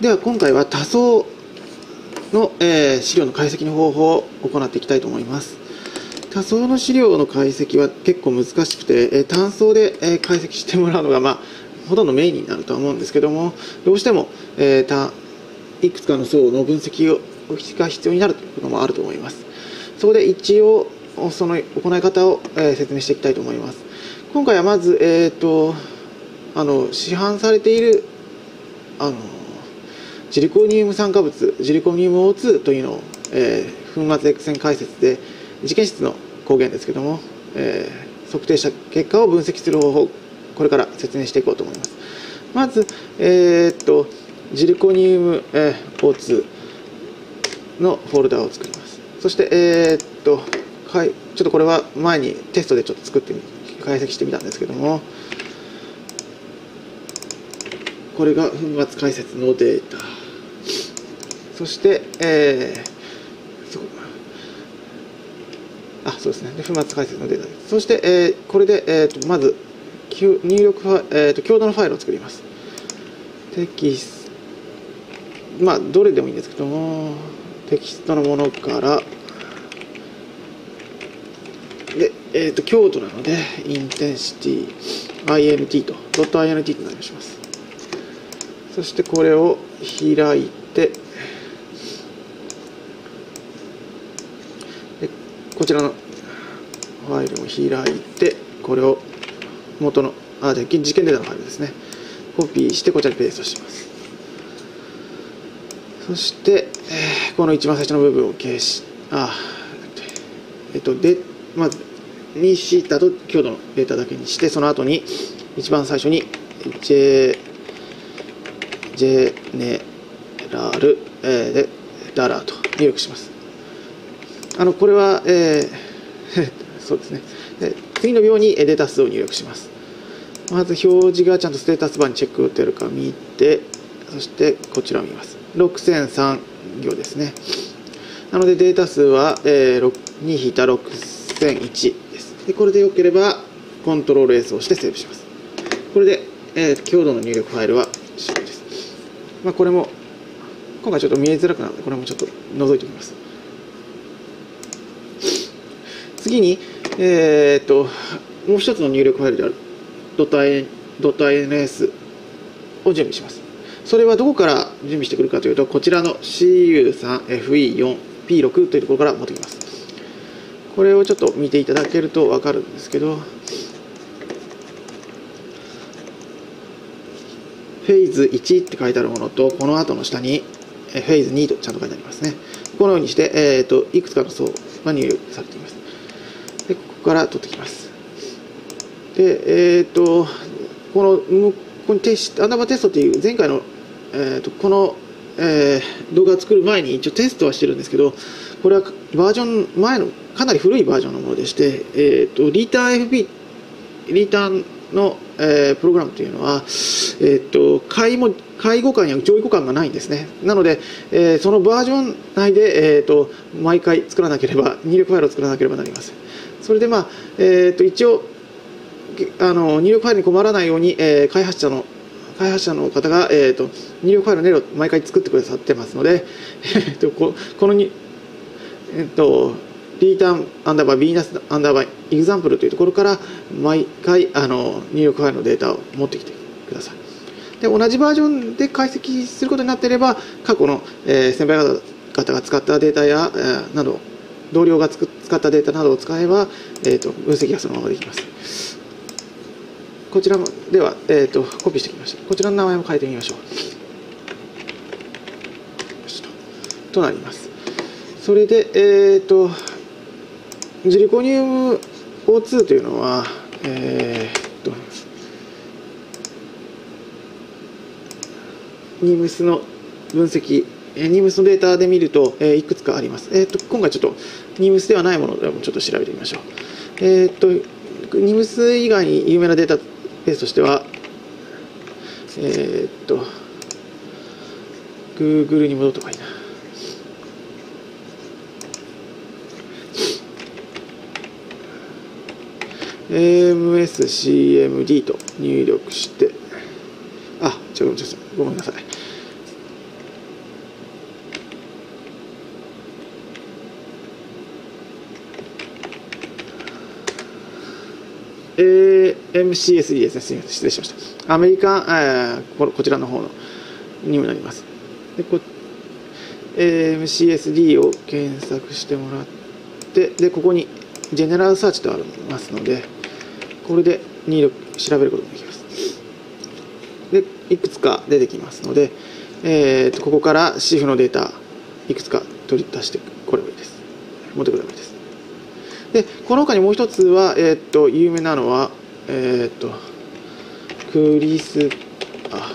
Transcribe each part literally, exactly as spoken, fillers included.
では今回は多層の、えー、資料の解析の方法を行っていきたいと思います。多層の資料の解析は結構難しくて、えー、単層で、えー、解析してもらうのが、まあ、ほとんどメインになるとは思うんですけども、どうしても、えー、たいくつかの層の分析をが必要になるということもあると思います。そこで一応その行い方を、えー、説明していきたいと思います。今回はまず、えー、とあの市販されているあのジリコニウム酸化物ジリコニウム オーツー というのを、えー、粉末 X 線解説で実験室の光源ですけども、えー、測定した結果を分析する方法、これから説明していこうと思います。まず、えー、とジリコニウム、えー、オーツー のフォルダを作ります。そして、えー、っとはい、ちょっとこれは前にテストでちょっと作ってみ解析してみたんですけども、これが粉末解説のデータ。そして、えー、そあそうですねで粉末解説のデータです。そして、えー、これで、えー、っとまず入力ファ、えー、っと強度のファイルを作ります。テキスト、まあどれでもいいんですけども、テキストのものからで、えー、と強度なのでインテンシティ アイエヌティー とドット アイエヌティー となりまします。そしてこれを開いて、でこちらのファイルを開いて、これを元のあ実験データのファイルですね、コピーしてこちらにペーストします。そして、えー、この一番最初の部分を消し、あ、えっと、で、まず、にしたと強度のデータだけにして、その後に、一番最初に、J、ジェネラル、えー、で、ダラーと入力します。あの、これは、えー、そうですね。次の秒にデータ数を入力します。まず、表示がちゃんとステータスバーにチェックを打てるか見て、そして、こちらを見ます。ろくせんさん行ですね。なのでデータ数は、えー、にひいたろくせんいちです。でこれでよければコントロール S をしてセーブします。これで、えー、強度の入力ファイルは終了です。まあ、これも今回ちょっと見えづらくなるのでこれもちょっと覗いておきます。次に、えー、っともう一つの入力ファイルである .ins を準備します。それはどこから準備してくるかというと、こちらの シーユースリーエフイーフォーピーシックス というところから持ってきます。これをちょっと見ていただけると分かるんですけど、フェーズいちって書いてあるものと、この後の下にフェーズにとちゃんと書いてありますね。このようにして、えー、といくつかの層が入力されています。でここから取ってきます。でえっ、ー、とこのここにテスト、アンダーバーテストという前回の、えー、とこの、えー、動画を作る前に一応テストはしてるんですけど、これはバージョン前のかなり古いバージョンのものでして、えー、とリターン エフピー リターンの、えー、プログラムというのは、えー、と介護感や上位互換がないんですね。なので、えー、そのバージョン内で、えー、と毎回作らなければ入力ファイルを作らなければなりません。それで、まあえー、と一応あの入力ファイルに困らないように、えー、開発者の開発者の方が、えー、と入力ファイルの例を毎回作ってくださってますので、えー、と こ, このに、えー、とリターンアンダーバービーナスアンダーバーエグザンプルというところから毎回あの入力ファイルのデータを持ってきてください。で同じバージョンで解析することになっていれば、過去の、えー、先輩方が使ったデータや、えー、など同僚がつく使ったデータなどを使えば、えー、と分析がそのままできます。こちらもでは、えー、とコピーしてきました。こちらの名前も変えてみましょう。となります。それで、えー、とジリコニウム オーツー というのは、えー、と ニムス の分析、ニムス のデータで見ると、えー、いくつかあります。えー、と今回ちょっと ニムス ではないものでもちょっと調べてみましょう。えー、と ニムス 以外に有名なデータペースとしては、えー、っと、Google に戻ったほうがいいな。エーエムエスシーエムディー と入力して、あ、ちょっとごめんなさい。エーエムシーエスディー ですね。失礼しました。アメリカン、えー、こ, こちらの方のになります。でこ エーエムシーエスディー を検索してもらって、でここにジェネラルサーチとありますので、これで入力調べることができます。で、いくつか出てきますので、えー、とここからシフのデータ、いくつか取り出してこればいいです。持ってくればいいです。で、この他にもう一つは、えー、と有名なのは、えー、とクリスあ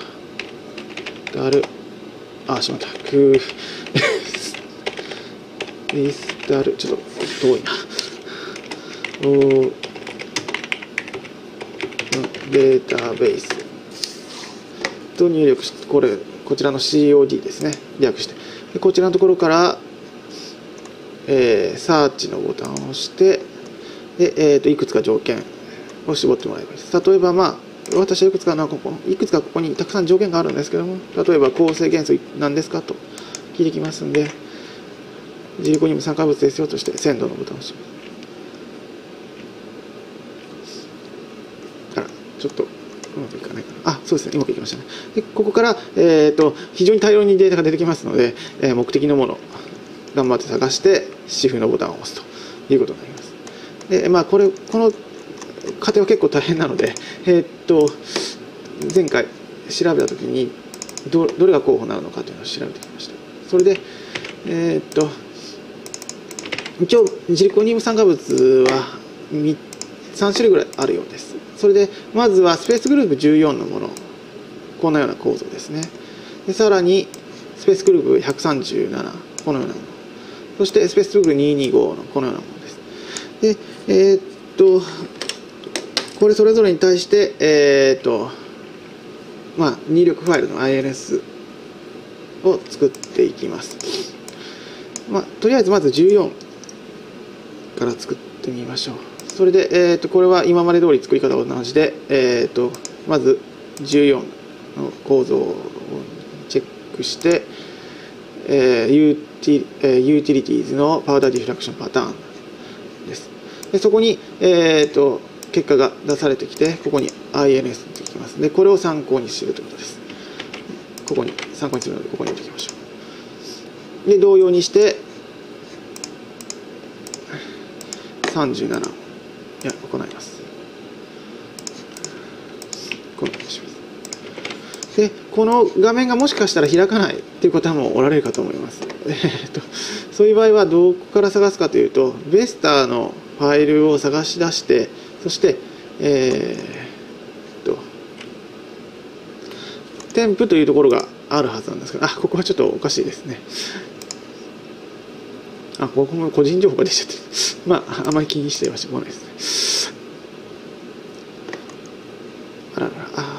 ダルあしまったクリスタルちょっと遠いなおデータベースと入力してこれこちらの シーオーディー ですね略してでこちらのところからえー、サーチのボタンを押してで、えー、といくつか条件を絞ってもらえばいいです。例えば、まあ、私はいくつかのここいくつかここにたくさん条件があるんですけども例えば構成元素何ですかと聞いてきますのでジリコニウム酸化物ですよとして鮮度のボタンを押しますあらちょっとうまくいかないかなあそうですねうまくいきましたね。でここから、えー、と非常に大量にデータが出てきますので、えー、目的のもの頑張って探してシフのボタンを押すということになります。で、まあ、これこの過程は結構大変なので、えー、っと前回調べたときに ど, どれが候補なのかというのを調べてきました。それで、えー、っと一応ジリコニウム酸化物は 3, さん種類ぐらいあるようです。それでまずはスペースグループじゅうよんのものこんなような構造ですね。でさらにスペースグループひゃくさんじゅうななこのようなものそしてスペースグループにひゃくにじゅうごのこのようなものです。で、えー、っと、これそれぞれに対して、えー、っと、まあ、入力ファイルの アイエヌエス を作っていきます。まあ、とりあえずまずじゅうよんから作ってみましょう。それで、えー、っと、これは今まで通り作り方と同じで、えー、っと、まずじゅうよんの構造をチェックして、えー、ユーティリティーズのパウダーディフラクションパターンです。でそこに、えー、と結果が出されてきてここに アイエヌエス に出てきます。でこれを参考にするということです。ここに参考にするのでここに入れておきましょう。で同様にしてさんじゅうななを行います。このようにします。でこの画面がもしかしたら開かないという方もおられるかと思います。そういう場合はどこから探すかというとベスターのファイルを探し出してそして、えー、と添付というところがあるはずなんですがあここはちょっとおかしいですね。あここも個人情報が出ちゃってまああまり気にしてはしょうがないですね。あららあ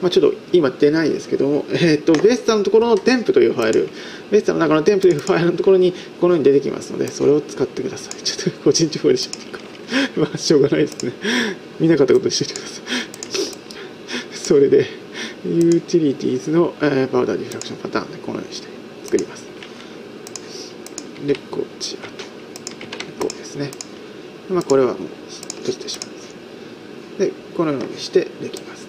まあちょっと今出ないですけども、えっと、ベスタのところの添付というファイル、ベスタの中の添付というファイルのところにこのように出てきますので、それを使ってください。ちょっと個人情報でしょうか。まあ、しょうがないですね。見なかったことにしておいてください。それで、ユーティリティーズの、えー、パウダーディフラクションパターンでこのようにして作ります。で、こちらと、こうですね。まあ、これはもう閉じてしまいます。で、このようにしてできます。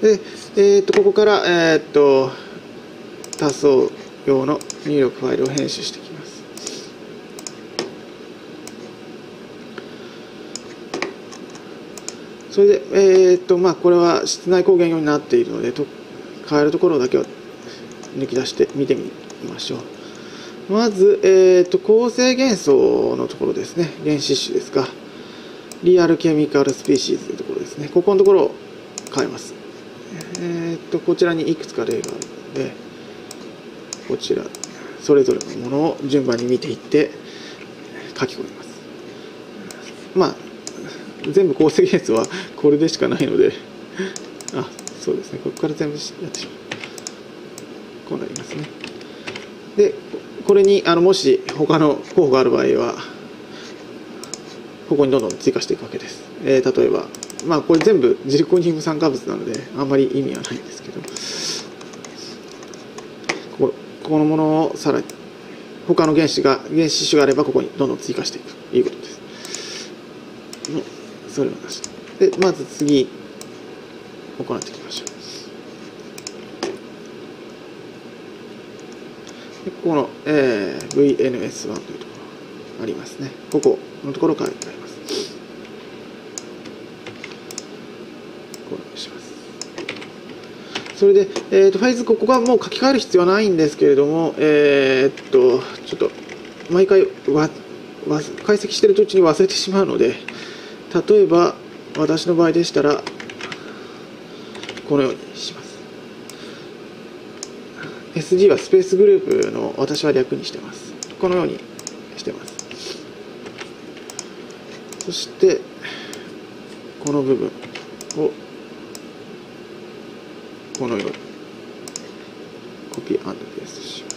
でえー、とここから、えー、と多層用の入力ファイルを編集していきます。それで、えーとまあ、これは室内光源用になっているのでと変えるところだけを抜き出して見てみましょう。まず、えー、と構成元素のところですね。原子種ですか。リアルケミカルスピーシーズというところですね。ここのところを変えます。えー、とこちらにいくつか例があるのでこちらそれぞれのものを順番に見ていって書き込みます。まあ全部構成元素はこれでしかないのであそうですねここから全部やってしまうこうなりますね。でこれにあのもし他の候補がある場合はここにどんどん追加していくわけです。えー、例えばまあこれ全部ジリコニウム酸化物なのであんまり意味はないんですけどここのものをさらに他の原子が、原子種があればここにどんどん追加していくということです。それを出して。で、まず次、行っていきましょう。でここの、えー、ブイエヌエスワン というところありますね。ここのところから変えます。こうします。それで、えー、とファイズ、ここがもう書き換える必要はないんですけれども、えー、っとちょっと毎回わわ解析しているうちに忘れてしまうので、例えば私の場合でしたらこのようにします。エスジー はスペースグループの私は略にしてます。このようにしてます。そしてこの部分をこのようにコピー&ペーストします。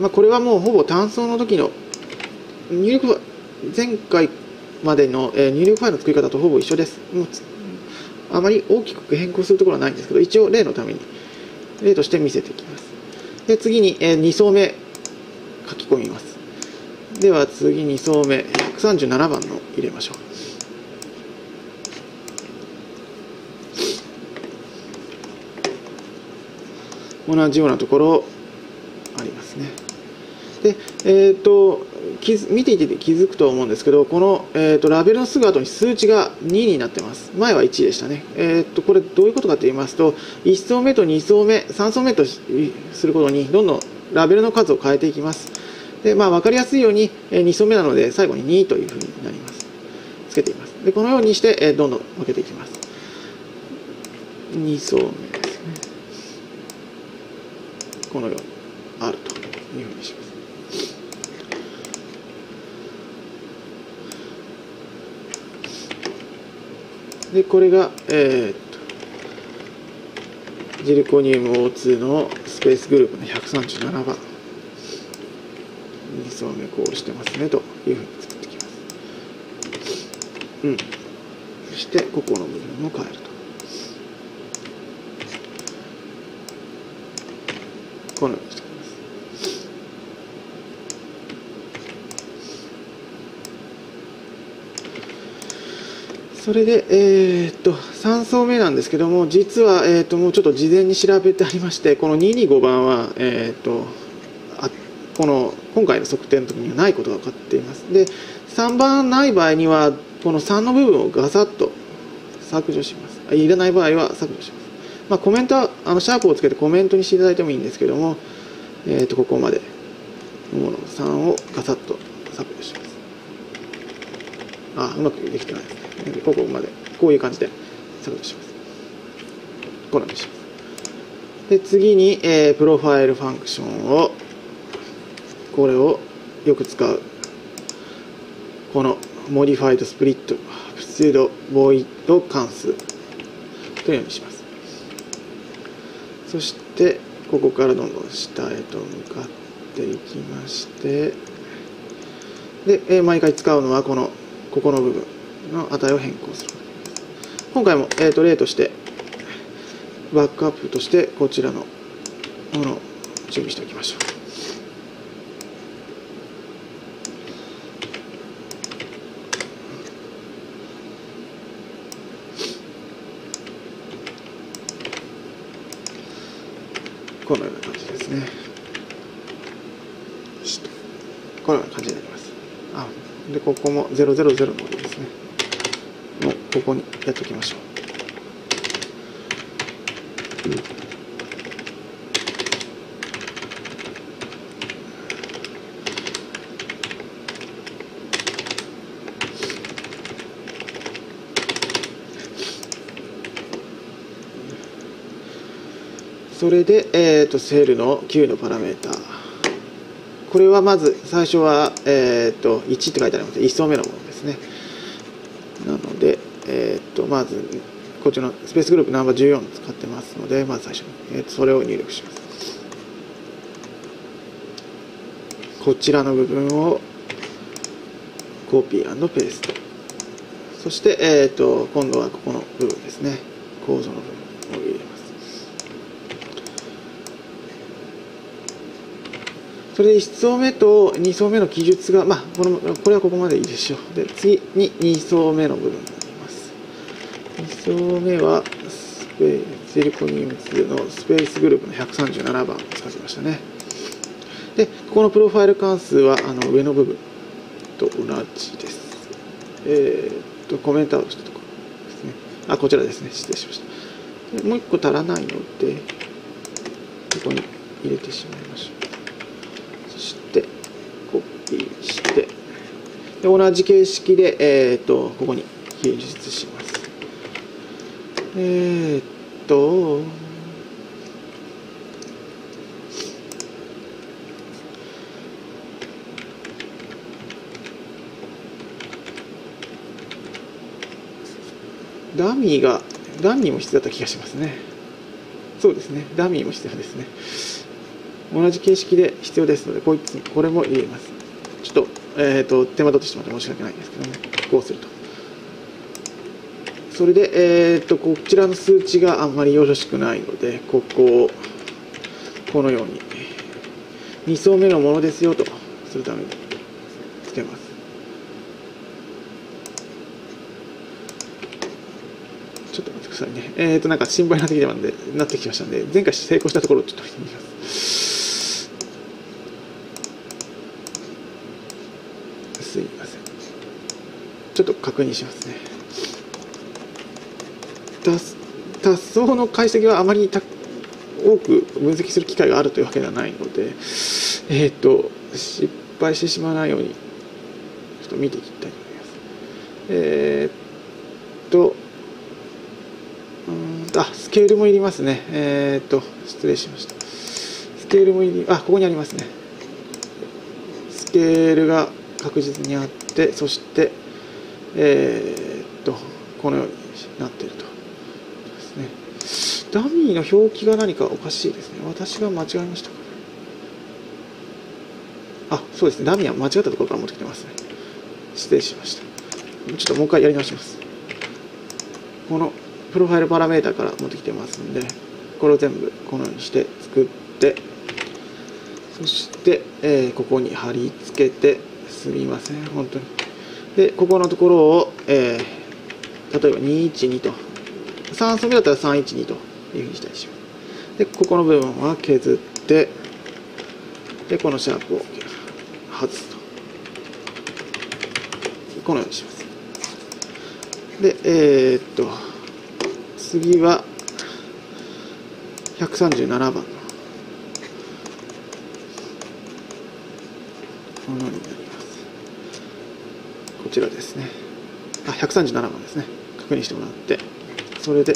まあ、これはもうほぼ単走の時の入力ファ前回までの入力ファイルの作り方とほぼ一緒です。もうあまり大きく変更するところはないんですけど、一応例のために例として見せていきます。で次にに層目書き込みます。では次に層目ひゃくさんじゅうななばんの入れましょう。同じようなところありますね。で、えっと、見ていて気づくと思うんですけど、この、えー、とラベルのすぐ後に数値がにになってます。前はいちでしたね。えっと、これどういうことかと言いますと、いち層目とに層目、さん層目とすることに、どんどんラベルの数を変えていきます。で、まあ、分かりやすいようにに層目なので、最後ににというふうになります。つけています。で、このようにして、どんどん分けていきます。に層目。このようにあるというふうにします。でこれが、えー、っとジルコニウム オーツー のスペースグループのひゃくさんじゅうななばんに層目こうしてますねというふうに作っていきます。うん、そしてここの部分を変えると。このようにしていきます。それで、えー、っとさん層目なんですけども、実は、えー、っともうちょっと事前に調べてありまして、このにひゃくにじゅうごばんは、えー、っとあこの今回の測定の時にはないことが分かっています。でさんばんない場合にはこのさんの部分をガサッと削除します。いらない場合は削除します。まあコメントはあのシャープをつけてコメントにしていただいてもいいんですけども、えー、とここまでのさんをガサッと削除します。あ、うまくできてないですね。ここまでこういう感じで削除します。このようにします。で次に、えー、プロファイルファンクションをこれをよく使うこのモディファイドスプリットプセドボイド関数というようにします。そしてここからどんどん下へと向かっていきまして、で毎回使うのはこのここの部分の値を変更する。今回も、えー、と例としてバックアップとしてこちらのものを準備しておきましょう。このような感じですね。このような感じになります。あ、でここもゼロゼロゼロの方ですね。もうここにやっておきましょう。うん、それで、えー、とセルのきゅうのパラメータ、これはまず最初は、えー、といちって書いてあります。いち層目のものですね。なので、えー、とまずこっちのスペースグループナンバーじゅうよんを使ってますので、まず最初に、えー、とそれを入力します。こちらの部分をコピー&ペースト。そして、えー、と今度はここの部分ですね。構造の部分を入れます。それでいち層目とに層目の記述が、まあ、このこれはここまでいいでしょう。で次にに層目の部分になります。に層目はスペースリコニウムのスペースグループのひゃくさんじゅうななばんを使いましたね。でここのプロファイル関数はあの上の部分と同じです。えー、っとコメントをしたところですね。あ、こちらですね、失礼しました。でもういっこ足らないのでここに入れてしまいましょう。そしてコピーしてで同じ形式で、えー、っとここに記述します。えー、っとダミーが、ダミーも必要だった気がしますね。そうですね、ダミーも必要ですね。同じ形式で必要ですので、こいつこれも入れます。ちょっと、えっと、手間取ってしまって申し訳ないんですけどね、こうすると。それで、えっと、こちらの数値があんまりよろしくないので、ここを、このように、に層目のものですよとするためにつけます。ちょっと待ってくださいね。えっ、ー、と、なんか心配になってきたので、なってきましたので、前回成功したところをちょっと見てみます。すいません。ちょっと確認しますね。多層の解析はあまりた多く分析する機会があるというわけではないので、えっ、ー、と、失敗してしまわないように、ちょっと見ていきたいと思います。えっ、ー、と、あ、スケールもいりますね。えっと、失礼しました。スケールもいり、あ、ここにありますね。スケールが確実にあって、そして、えー、っと、このようになっているとですね。ダミーの表記が何かおかしいですね。私が間違えましたかね。あ、そうですね。ダミーは間違ったところから持ってきてますね。失礼しました。ちょっともう一回やり直します。このプロファイルパラメータから持ってきてますんで、これを全部このようにして作って、そして、えー、ここに貼り付けて、すみません、本当に。で、ここのところを、えー、例えばにひゃくじゅうにと、さん層目だったらさんひゃくじゅうにというふうにしたりします。で、ここの部分は削って、で、このシャープを外すと。このようにします。で、えー、っと、次はひゃくさんじゅうななばんのものになります。こちらですね。あ、ひゃくさんじゅうななばんですね。確認してもらって、それで、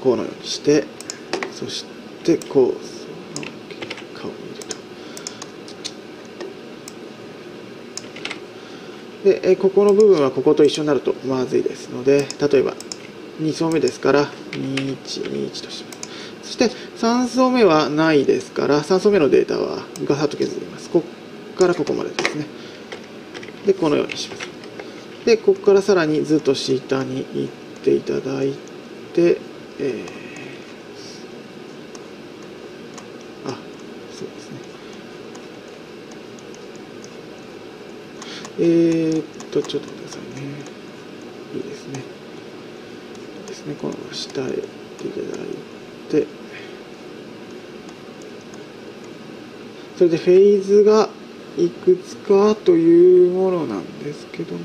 このようにして、そして、こう、その結果を入れと。で、ここの部分はここと一緒になるとまずいですので、例えばに層目ですからにひゃくじゅういちとします。そしてさん層目はないですからさん層目のデータはガサッと削ります。ここからここまでですね。でこのようにします。でここからさらにずっと下に行っていただいて、えー、あ、そうですね、えーっとちょっと待ってくださいね。いいですね。いいですね。この下へ行っていただいて、それでフェーズがいくつかというものなんですけども、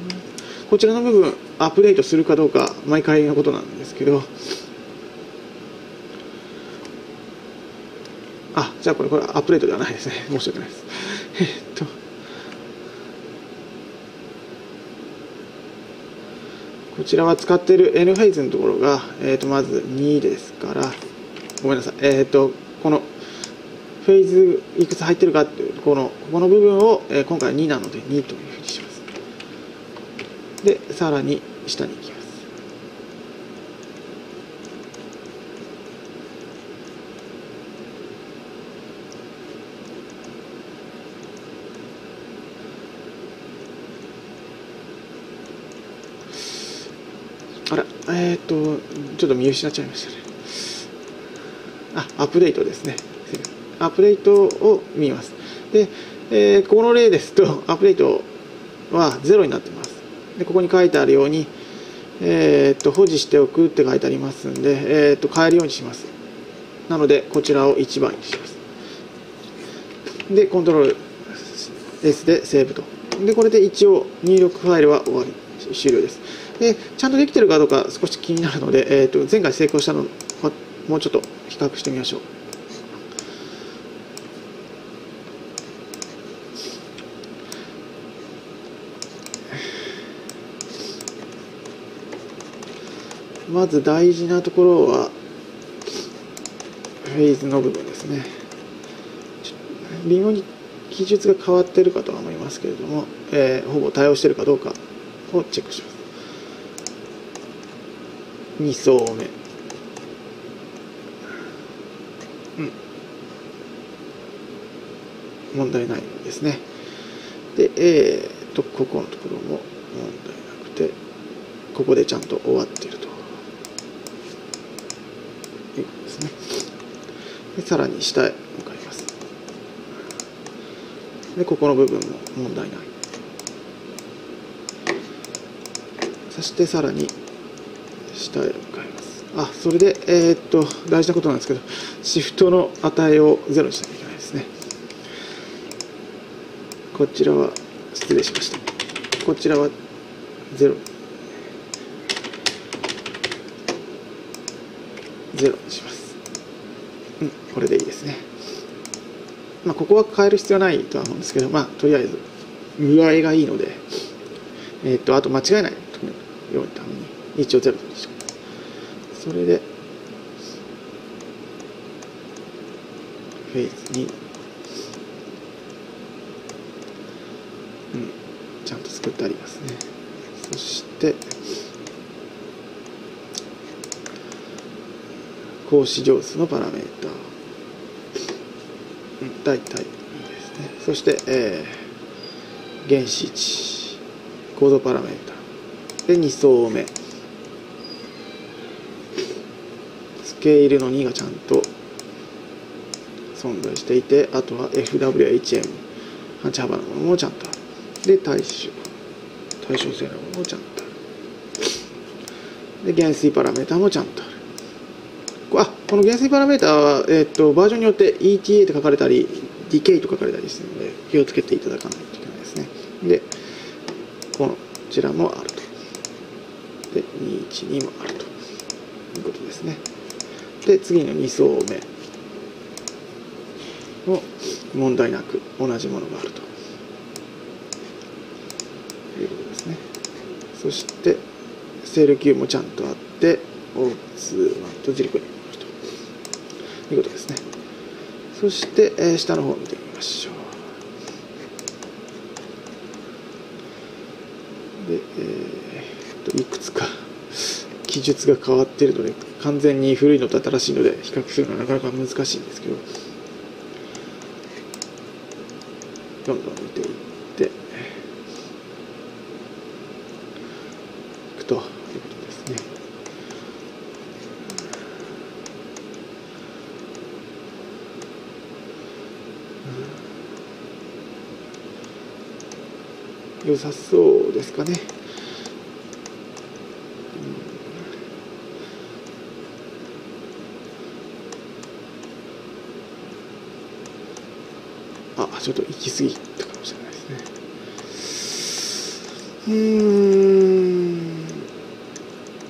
こちらの部分アップデートするかどうか毎回のことなんですけど、あ、じゃあこれこれアップデートではないですね。申し訳ないです。えっと。こちらは使っている N フェーズのところが、えー、とまずにですから、ごめんなさい、えー、とこのフェーズいくつ入ってるかっていうこの、ここの部分を、えー、今回はになのでにというふうにします。で、さらに下に行きます。えっと、ちょっと見失っちゃいましたね。あ、アップデートですね。アプデートを見ます。で、えー、この例ですとアップデートはゼロになっています。でここに書いてあるように、えー、と保持しておくって書いてありますので、えー、と変えるようにします。なのでこちらをいちばんにします。でコントロール S でセーブと。でこれで一応入力ファイルは終わり終了です。でちゃんとできてるかどうか少し気になるので、えー、と前回成功したのをもうちょっと比較してみましょう。まず大事なところはフェーズの部分ですね。微妙に記述が変わっているかとは思いますけれども、えー、ほぼ対応しているかどうかをチェックします。に層目、うん、問題ないですね。で、えー、っとここのところも問題なくて、ここでちゃんと終わっていると。でさらに下へ向かいます。でここの部分も問題ない。そしてさらに下へ向かいます。あ、それで、えー、っと大事なことなんですけど、シフトの値をゼロにしなきゃいけないですね。こちらは失礼しました。こちらはゼロゼロにします。うん、これでいいですね。まあ、ここは変える必要はないとは思うんですけど、まあ、とりあえず見栄えがいいので、えー、とあと間違えないようにために一応ゼロにします。それでフェーズに、うん、ちゃんと作ってありますね。そして行使上数のパラメータ、うん、大体ですね。そして、えー、原子位置、構造パラメータでに層目、スケールのにがちゃんと存在していて、あとは エフダブリューエイチエム 半値幅のものもちゃんとある。で対象対称性のものもちゃんとある。で減衰パラメータもちゃんとある。あ、この減衰パラメータは、えー、とバージョンによって イーティーエー と書かれたり ディーケー と書かれたりするので気をつけていただかないといけないですね。でこちらもあると。でにひゃくじゅうにもあるということですね。で次のに層目も問題なく同じものがあるということですね。そしてセールきゅうもちゃんとあって オーツーワン とジリコリということですね。そして、えー、下の方を見てみましょう。で、えー、といくつか記述が変わっているので完全に古いのと新しいので比較するのはなかなか難しいんですけど、どんどん見ていっていくということですね。良さそうですかね。あ、ちょっと行き過ぎたかもしれないですね。うーん、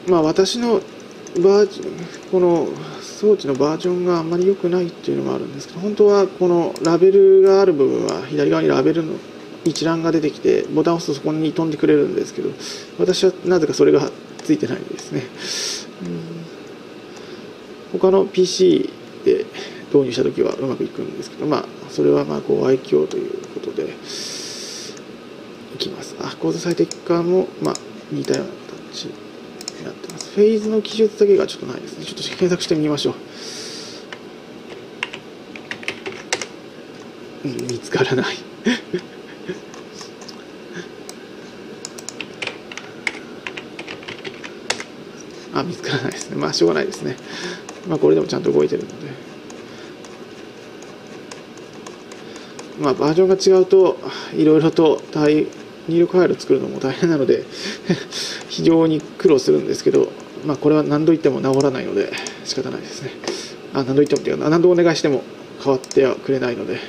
まあ私のバージョン、この装置のバージョンがあんまり良くないっていうのもあるんですけど、本当はこのラベルがある部分は左側にラベルの一覧が出てきてボタンを押すとそこに飛んでくれるんですけど、私はなぜかそれがついてないんですね。うん、他の ピーシー で導入した時はうまくいくんですけど、まあそれはまあこう愛嬌ということでいきます。あ、構造最適化もまあ似たような形になってます。フェーズの記述だけがちょっとないですね。ちょっと検索してみましょう。うん、見つからないあ、見つからないですね。まあしょうがないですね。まあこれでもちゃんと動いてるので、まあ、バージョンが違うといろいろと入力ファイルを作るのも大変なので非常に苦労するんですけど、まあ、これは何度言っても直らないので仕方ないですね。あ、何度言ってもというか何度お願いしても変わってはくれないので、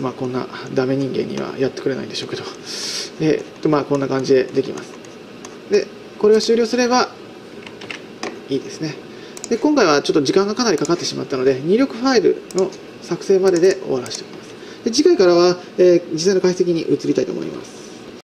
まあ、こんなダメ人間にはやってくれないんでしょうけど、えっとまあこんな感じでできます。でこれを終了すればいいですね。で今回はちょっと時間がかなりかかってしまったので入力ファイルの作成までで終わらせておきます。で次回からは、えー、実際の解析に移りたいと思います。